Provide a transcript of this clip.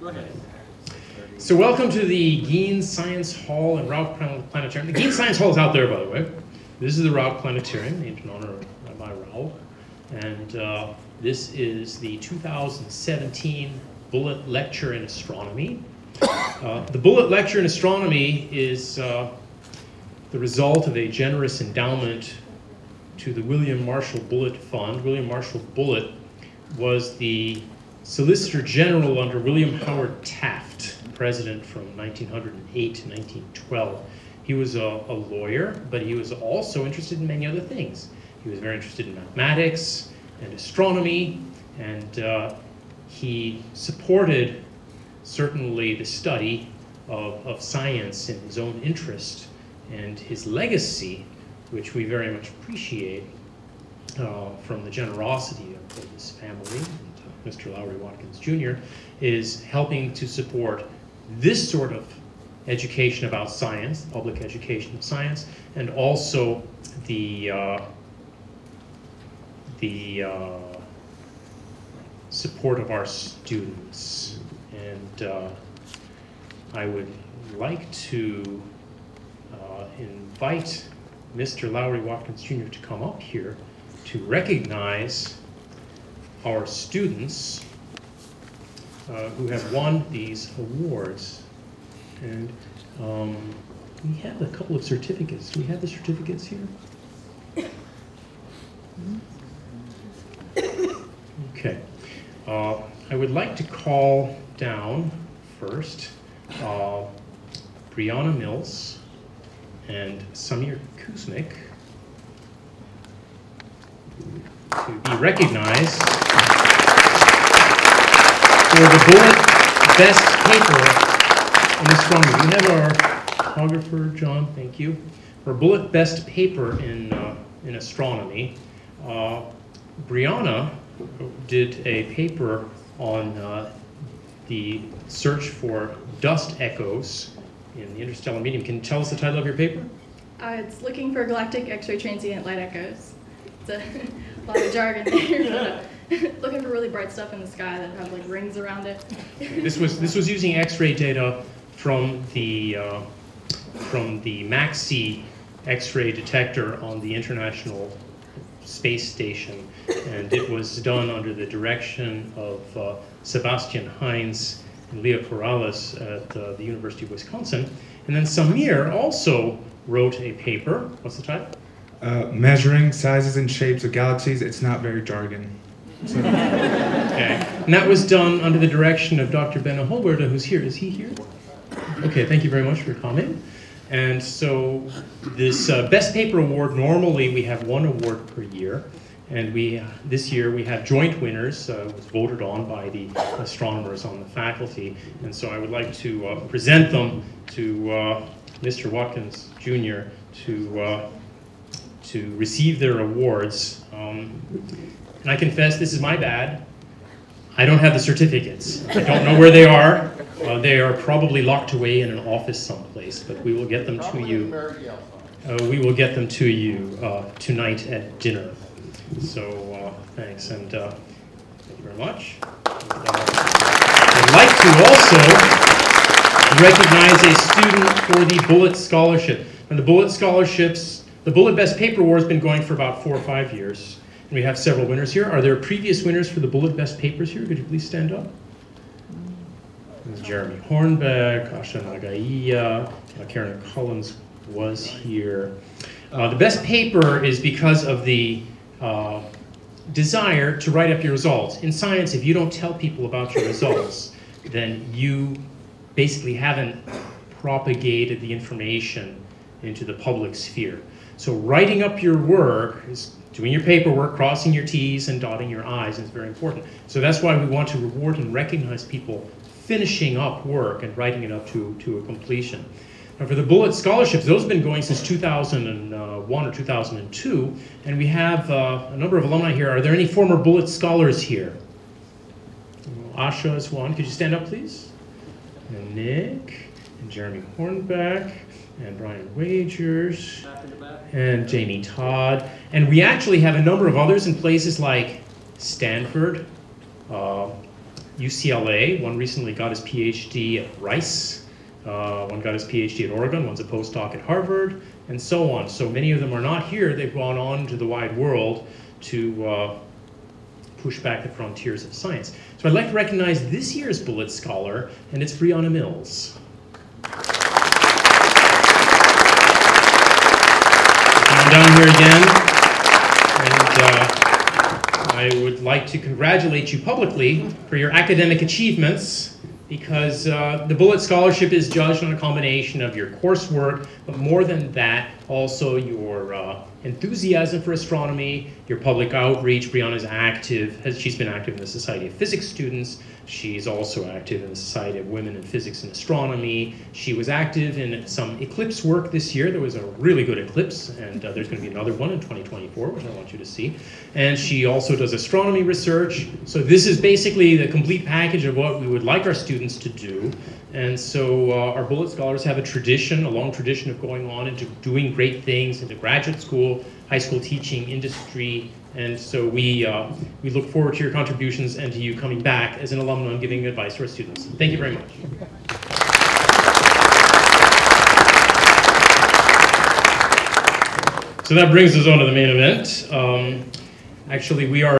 Go ahead. So welcome to the Gheens Science Hall and Rauch Planetarium. The Gheens Science Hall is out there, by the way. This is the Rauch Planetarium, named in honor of Rabbi Rauch. And this is the 2017 Bullitt Lecture in Astronomy. The Bullitt Lecture in Astronomy is the result of a generous endowment to the William Marshall Bullitt Fund. William Marshall Bullitt was the Solicitor General under William Howard Taft, president from 1908 to 1912. He was a lawyer, but he was also interested in many other things. He was very interested in mathematics and astronomy, and he supported certainly the study of science in his own interest, and his legacy, which we very much appreciate from the generosity of his family, and Mr. Lowry Watkins Jr., is helping to support this sort of education about science, public education of science, and also the support of our students. And I would like to invite Mr. Lowry Watkins Jr. to come up here to recognize our students who have won these awards. And we have a couple of certificates. Do we have the certificates here? Okay. I would like to call down first Brianna Mills and Samir Kuzmic to be recognized for the Bullitt Best Paper in Astronomy. We have our photographer, John, thank you, for Bullitt Best Paper in Astronomy. Brianna did a paper on the search for dust echoes in the interstellar medium. Can you tell us the title of your paper? It's looking for galactic X-ray transient light echoes. It's a lot of jargon there. Looking for really bright stuff in the sky that have like rings around it. This was using X-ray data from the MAXI X-ray detector on the International Space Station, and it was done under the direction of Sebastian Heinz and Leah Corrales at the University of Wisconsin. And then Samir also wrote a paper. What's the title? Measuring Sizes and Shapes of Galaxies. It's not very jargon. So. Okay. And that was done under the direction of Dr. Benno Holwerda, who's here. Is he here? Okay, thank you very much for your comment. And so this Best Paper Award, normally we have one award per year. And we, this year, we have joint winners. It was voted on by the astronomers on the faculty. And so I would like to present them to Mr. Watkins Jr. To receive their awards. And I confess, this is my bad. I don't have the certificates. I don't know where they are. They are probably locked away in an office someplace, but we will get them to you. We will get them to you tonight at dinner. So thanks, and thank you very much. And, I'd like to also recognize a student for the Bullitt Scholarship. And the Bullitt Scholarships, the Bullitt Best Paper Award has been going for about 4 or 5 years. And we have several winners here. Are there previous winners for the Bullitt Best Papers here? Could you please stand up? Jeremy Hornbeck, Asha Nagaiya, Karen Collins was here. The best paper is because of the desire to write up your results. In science, if you don't tell people about your results, then you basically haven't propagated the information into the public sphere. So writing up your work is doing your paperwork, crossing your T's and dotting your I's, and it's very important. So that's why we want to reward and recognize people finishing up work and writing it up to a completion. Now for the Bullitt Scholarships, those have been going since 2001 or 2002, and we have a number of alumni here. Are there any former Bullitt Scholars here? Asha is one. Could you stand up, please? And Nick, and Jeremy Hornbeck, and Brian Wagers, and Jamie Todd. And we actually have a number of others in places like Stanford, UCLA. One recently got his PhD at Rice. One got his PhD at Oregon. One's a postdoc at Harvard, and so on. So many of them are not here. They've gone on to the wide world to push back the frontiers of science. So I'd like to recognize this year's Bullitt Scholar, and it's Brianna Mills. I'm down here again, and I would like to congratulate you publicly for your academic achievements, because the Bullitt Scholarship is judged on a combination of your coursework, but more than that, also your enthusiasm for astronomy, your public outreach. Brianna's active, she's been active in the Society of Physics Students. She's also active in the Society of Women in Physics and Astronomy. She was active in some eclipse work this year. There was a really good eclipse, and there's gonna be another one in 2024, which I want you to see. And she also does astronomy research. So this is basically the complete package of what we would like our students to do. And so our Bullitt Scholars have a tradition, a long tradition of going on into doing great things into graduate school, high school teaching, industry, and so we look forward to your contributions and to you coming back as an alumna and giving advice to our students. Thank you very much. So that brings us on to the main event. Actually, we are